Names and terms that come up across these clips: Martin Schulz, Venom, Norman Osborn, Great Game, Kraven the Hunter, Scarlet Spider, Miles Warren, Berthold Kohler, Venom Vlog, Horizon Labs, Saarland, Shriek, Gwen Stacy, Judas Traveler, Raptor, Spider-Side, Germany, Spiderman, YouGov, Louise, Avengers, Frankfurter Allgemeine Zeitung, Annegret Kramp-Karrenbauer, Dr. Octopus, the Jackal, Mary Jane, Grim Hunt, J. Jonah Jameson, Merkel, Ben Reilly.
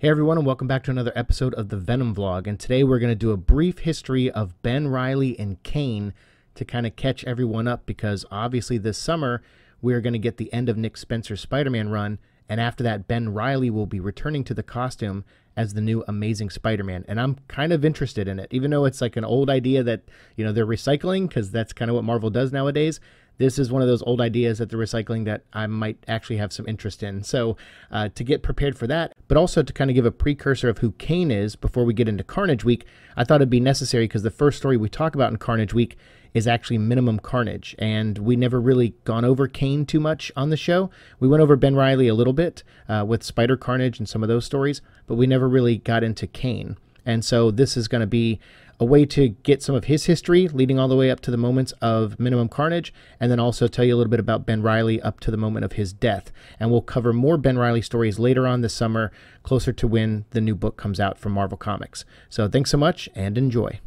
Hey everyone, and welcome back to another episode of the Venom Vlog, and today we're going to do a brief history of Ben Reilly and Kaine to kind of catch everyone up, because obviously this summer we're going to get the end of Nick Spencer's Spider-Man run, and after that Ben Reilly will be returning to the costume as the new Amazing Spider-Man, and I'm kind of interested in it, even though it's like an old idea that, you know, they're recycling, because that's kind of what Marvel does nowadays. This is one of those old ideas that they're recycling that I might actually have some interest in. So to get prepared for that, but also to kind of give a precursor of who Kaine is before we get into Carnage Week, I thought it'd be necessary because the first story we talk about in Carnage Week is actually Minimum Carnage. And we never really gone over Kaine too much on the show. We went over Ben Reilly a little bit with Spider Carnage and some of those stories, but we never really got into Kaine. And so this is going to be a way to get some of his history leading all the way up to the moments of Minimum Carnage, and then also tell you a little bit about Ben Reilly up to the moment of his death. And we'll cover more Ben Reilly stories later on this summer, closer to when the new book comes out from Marvel Comics. So thanks so much and enjoy.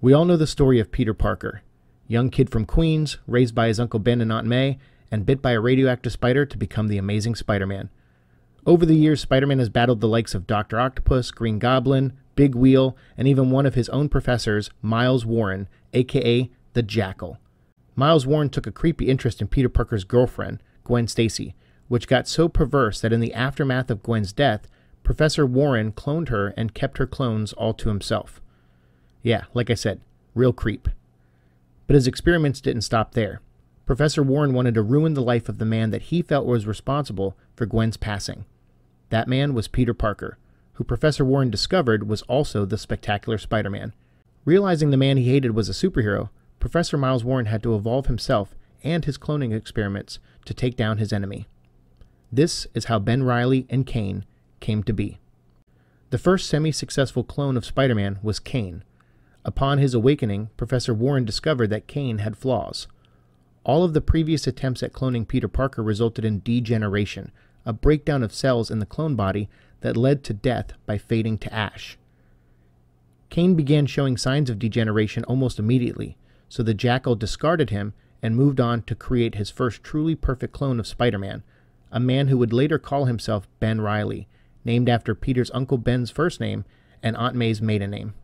We all know the story of Peter Parker, young kid from Queens, raised by his Uncle Ben and Aunt May, and bit by a radioactive spider to become the Amazing Spider-Man. Over the years, Spider-Man has battled the likes of Dr. Octopus, Green Goblin, Big Wheel, and even one of his own professors, Miles Warren, aka the Jackal. Miles Warren took a creepy interest in Peter Parker's girlfriend, Gwen Stacy, which got so perverse that in the aftermath of Gwen's death, Professor Warren cloned her and kept her clones all to himself. Yeah, like I said, real creep. But his experiments didn't stop there. Professor Warren wanted to ruin the life of the man that he felt was responsible for Gwen's passing. That man was Peter Parker, who Professor Warren discovered was also the Spectacular Spider-Man. Realizing the man he hated was a superhero, Professor Miles Warren had to evolve himself and his cloning experiments to take down his enemy. This is how Ben Reilly and Kaine came to be. The first semi-successful clone of Spider-Man was Kaine. Upon his awakening, Professor Warren discovered that Kaine had flaws. All of the previous attempts at cloning Peter Parker resulted in degeneration, a breakdown of cells in the clone body that led to death by fading to ash. Kaine began showing signs of degeneration almost immediately, so the Jackal discarded him and moved on to create his first truly perfect clone of Spider-Man, a man who would later call himself Ben Reilly, named after Peter's Uncle Ben's first name and Aunt May's maiden name.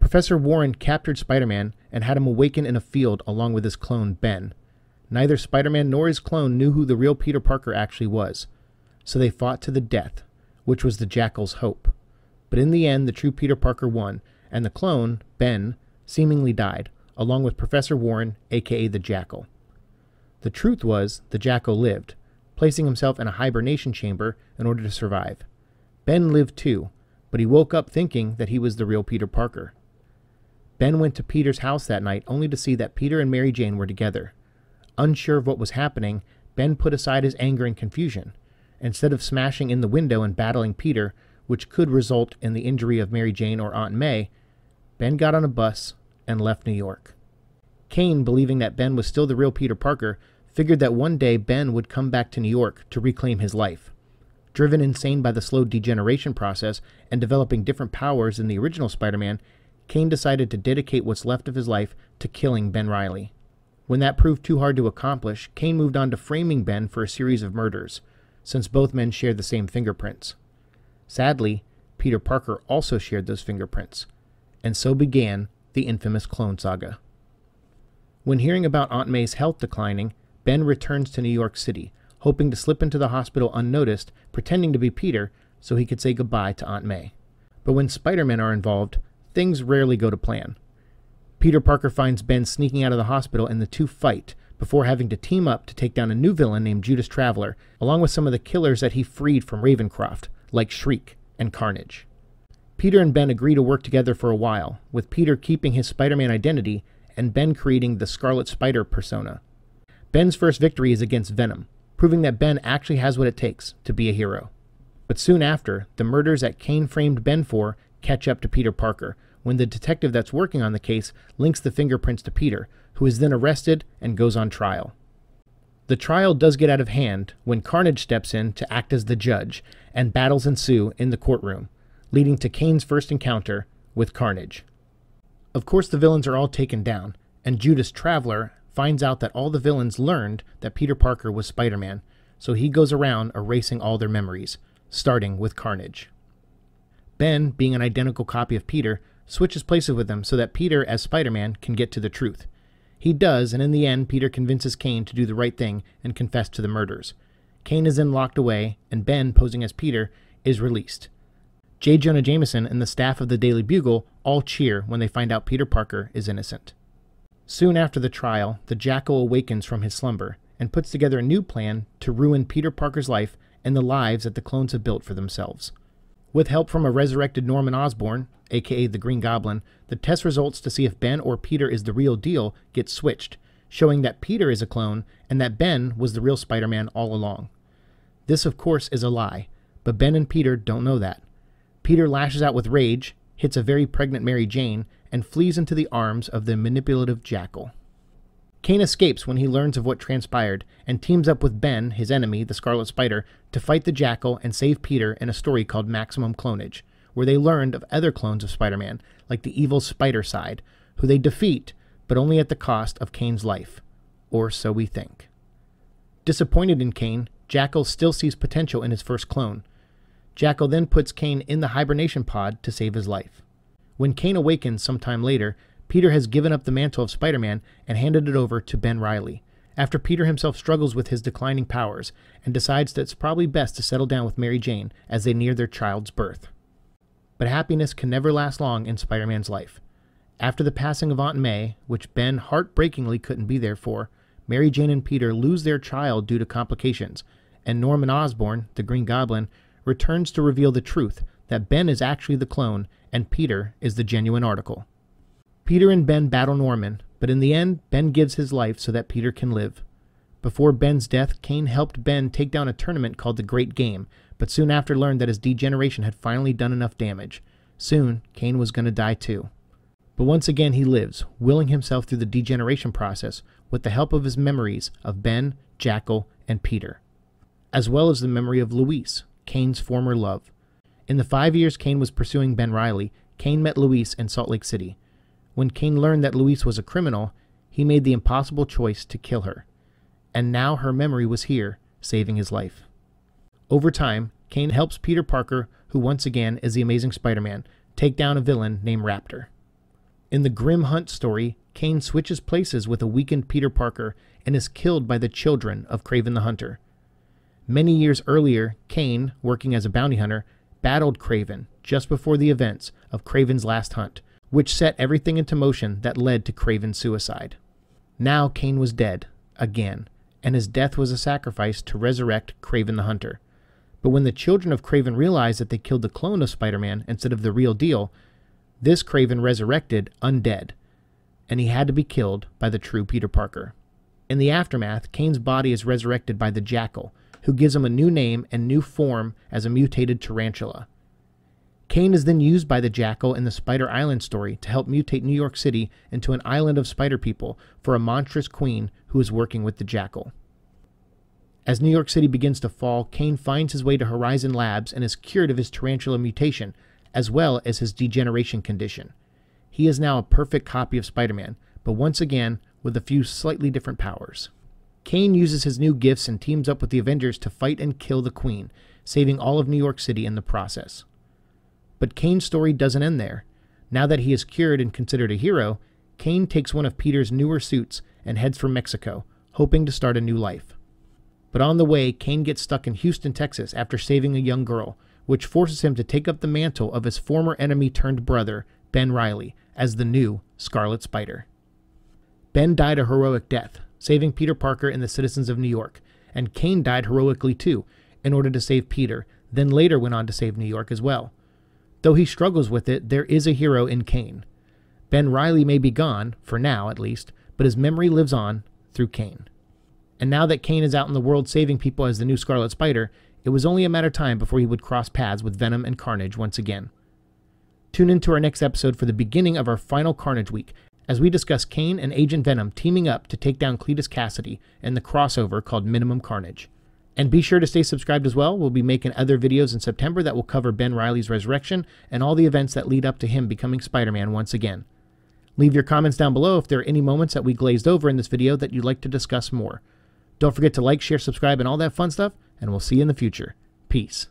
Professor Warren captured Spider-Man and had him awaken in a field along with his clone Ben. Neither Spider-Man nor his clone knew who the real Peter Parker actually was, so they fought to the death, which was the Jackal's hope. But in the end, the true Peter Parker won, and the clone, Ben, seemingly died, along with Professor Warren, aka the Jackal. The truth was, the Jackal lived, placing himself in a hibernation chamber in order to survive. Ben lived too, but he woke up thinking that he was the real Peter Parker. Ben went to Peter's house that night only to see that Peter and Mary Jane were together. Unsure of what was happening, Ben put aside his anger and confusion. Instead of smashing in the window and battling Peter, which could result in the injury of Mary Jane or Aunt May, Ben got on a bus and left New York. Kaine, believing that Ben was still the real Peter Parker, figured that one day Ben would come back to New York to reclaim his life. Driven insane by the slow degeneration process and developing different powers than the original Spider-Man, Kaine decided to dedicate what's left of his life to killing Ben Reilly. When that proved too hard to accomplish, Kaine moved on to framing Ben for a series of murders, since both men shared the same fingerprints. Sadly, Peter Parker also shared those fingerprints, and so began the infamous Clone Saga. When hearing about Aunt May's health declining, Ben returns to New York City, hoping to slip into the hospital unnoticed, pretending to be Peter, so he could say goodbye to Aunt May. But when Spider-Men are involved, things rarely go to plan. Peter Parker finds Ben sneaking out of the hospital and the two fight, before having to team up to take down a new villain named Judas Traveler, along with some of the killers that he freed from Ravencroft, like Shriek and Carnage. Peter and Ben agree to work together for a while, with Peter keeping his Spider-Man identity and Ben creating the Scarlet Spider persona. Ben's first victory is against Venom, proving that Ben actually has what it takes to be a hero. But soon after, the murders that Kaine framed Ben for catch up to Peter Parker, when the detective that's working on the case links the fingerprints to Peter, who is then arrested and goes on trial. The trial does get out of hand when Carnage steps in to act as the judge, and battles ensue in the courtroom, leading to Kaine's first encounter with Carnage. Of course, the villains are all taken down, and Judas Traveler finds out that all the villains learned that Peter Parker was Spider-Man, so he goes around erasing all their memories, starting with Carnage. Ben, being an identical copy of Peter, switches places with him so that Peter, as Spider-Man, can get to the truth. He does, and in the end, Peter convinces Kaine to do the right thing and confess to the murders. Kaine is then locked away, and Ben, posing as Peter, is released. J. Jonah Jameson and the staff of the Daily Bugle all cheer when they find out Peter Parker is innocent. Soon after the trial, the Jackal awakens from his slumber and puts together a new plan to ruin Peter Parker's life and the lives that the clones have built for themselves. With help from a resurrected Norman Osborn, aka the Green Goblin, the test results to see if Ben or Peter is the real deal get switched, showing that Peter is a clone and that Ben was the real Spider-Man all along. This, of course, is a lie, but Ben and Peter don't know that. Peter lashes out with rage, hits a very pregnant Mary Jane, and flees into the arms of the manipulative Jackal. Kaine escapes when he learns of what transpired and teams up with Ben, his enemy, the Scarlet Spider, to fight the Jackal and save Peter in a story called Maximum Clonage, where they learned of other clones of Spider-Man, like the evil Spider-Side, who they defeat, but only at the cost of Kane's life. Or so we think. Disappointed in Kaine, Jackal still sees potential in his first clone. Jackal then puts Kaine in the hibernation pod to save his life. When Kaine awakens sometime later, Peter has given up the mantle of Spider-Man and handed it over to Ben Reilly, after Peter himself struggles with his declining powers and decides that it's probably best to settle down with Mary Jane as they near their child's birth. But happiness can never last long in Spider-Man's life. After the passing of Aunt May, which Ben heartbreakingly couldn't be there for, Mary Jane and Peter lose their child due to complications, and Norman Osborn, the Green Goblin, returns to reveal the truth that Ben is actually the clone and Peter is the genuine article. Peter and Ben battle Norman, but in the end, Ben gives his life so that Peter can live. Before Ben's death, Kaine helped Ben take down a tournament called the Great Game, but soon after learned that his degeneration had finally done enough damage. Soon, Kaine was going to die too. But once again he lives, willing himself through the degeneration process with the help of his memories of Ben, Jackal, and Peter, as well as the memory of Louise, Kane's former love. In the 5 years Kaine was pursuing Ben Reilly, Kaine met Louise in Salt Lake City. When Kaine learned that Louise was a criminal, he made the impossible choice to kill her. And now her memory was here, saving his life. Over time, Kaine helps Peter Parker, who once again is the Amazing Spider-Man, take down a villain named Raptor. In the Grim Hunt story, Kaine switches places with a weakened Peter Parker and is killed by the children of Kraven the Hunter. Many years earlier, Kaine, working as a bounty hunter, battled Kraven just before the events of Kraven's Last Hunt, which set everything into motion that led to Kraven's suicide. Now Kaine was dead, again, and his death was a sacrifice to resurrect Kraven the Hunter. But when the children of Kraven realized that they killed the clone of Spider-Man instead of the real deal, this Kraven resurrected undead, and he had to be killed by the true Peter Parker. In the aftermath, Kane's body is resurrected by the Jackal, who gives him a new name and new form as a mutated tarantula. Kaine is then used by the Jackal in the Spider Island story to help mutate New York City into an island of spider people for a monstrous queen who is working with the Jackal. As New York City begins to fall, Kaine finds his way to Horizon Labs and is cured of his tarantula mutation, as well as his degeneration condition. He is now a perfect copy of Spider-Man, but once again with a few slightly different powers. Kaine uses his new gifts and teams up with the Avengers to fight and kill the Queen, saving all of New York City in the process. But Kane's story doesn't end there. Now that he is cured and considered a hero, Kaine takes one of Peter's newer suits and heads for Mexico, hoping to start a new life. But on the way, Kaine gets stuck in Houston, Texas after saving a young girl, which forces him to take up the mantle of his former enemy-turned-brother, Ben Reilly, as the new Scarlet Spider. Ben died a heroic death, saving Peter Parker and the citizens of New York, and Kaine died heroically too, in order to save Peter, then later went on to save New York as well. Though he struggles with it, there is a hero in Kaine. Ben Reilly may be gone, for now at least, but his memory lives on through Kaine. And now that Kaine is out in the world saving people as the new Scarlet Spider, it was only a matter of time before he would cross paths with Venom and Carnage once again. Tune into our next episode for the beginning of our final Carnage week, as we discuss Kaine and Agent Venom teaming up to take down Cletus Kasady and the crossover called Minimum Carnage. And be sure to stay subscribed as well. We'll be making other videos in September that will cover Ben Reilly's resurrection and all the events that lead up to him becoming Spider-Man once again. Leave your comments down below if there are any moments that we glazed over in this video that you'd like to discuss more. Don't forget to like, share, subscribe, and all that fun stuff, and we'll see you in the future. Peace.